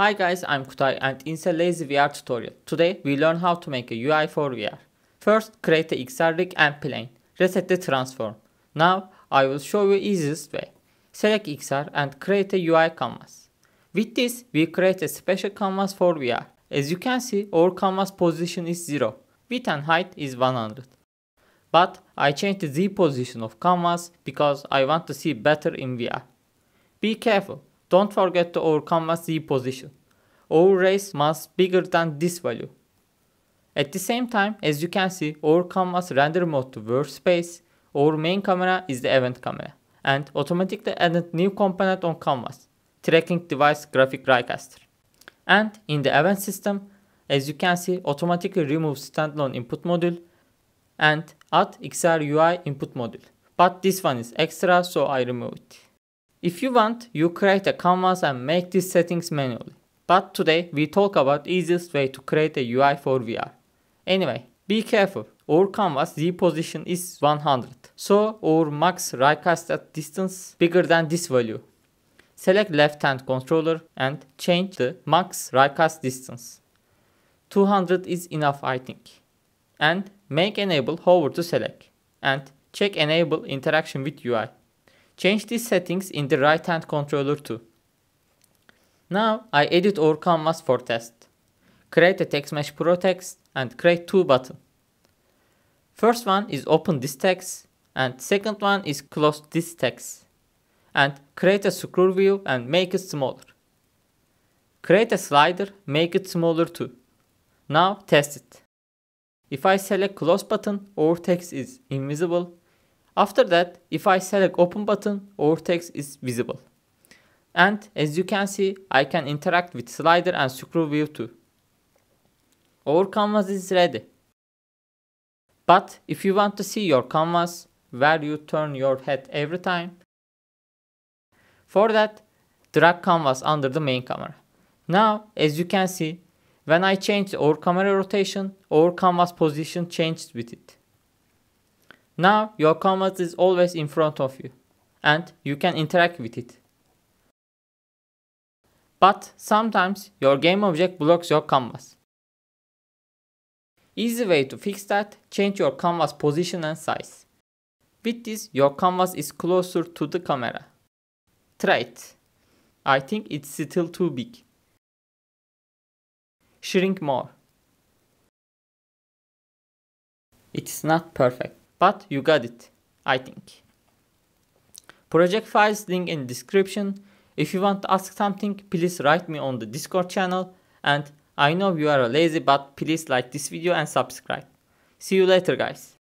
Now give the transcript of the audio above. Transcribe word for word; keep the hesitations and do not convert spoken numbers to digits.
Hi guys, I'm Kutay and in the lazy V R tutorial, today we learn how to make a U I for V R. First, create the X R rig and plane, reset the transform. Now, I will show you easiest way. Select X R and create a U I canvas. With this, we create a special canvas for V R. As you can see, our canvas position is zero, width and height is one hundred. But I changed the Z position of canvas because I want to see better in V R. Be careful. Don't forget to our canvas Z position. Our race must be bigger than this value. At the same time, as you can see, our canvas render mode to workspace, our main camera is the event camera, and automatically added new component on canvas, tracking device graphic raycaster. And in the event system, as you can see, automatically remove standalone input module and add X R U I input module. But this one is extra, so I remove it. If you want, you create a canvas and make these settings manually. But today we talk about easiest way to create a U I for V R. Anyway, be careful. Our canvas Z position is one hundred. So our max raycaster distance bigger than this value. Select left hand controller and change the max raycast distance. two hundred is enough, I think. And make enable hover to select. And check enable interaction with U I. Change these settings in the right hand controller too. Now I edit our canvas for test. Create a text mesh pro text and create two buttons. First one is open this text and second one is close this text. And create a scroll view and make it smaller. Create a slider, make it smaller too. Now test it. If I select close button, our text is invisible. After that, if I select open button, our text is visible. And as you can see, I can interact with slider and scroll view too. Our canvas is ready. But if you want to see your canvas, where you turn your head every time, for that, drag canvas under the main camera. Now, as you can see, when I change our camera rotation, our canvas position changed with it. Now your canvas is always in front of you and you can interact with it. But sometimes your game object blocks your canvas. Easy way to fix that, change your canvas position and size. With this your canvas is closer to the camera. Try it. I think it's still too big. Shrink more. It's not perfect. But you got it, I think. Project files link in description. If you want to ask something, please write me on the Discord channel. And I know you are lazy, but please like this video and subscribe. See you later, guys.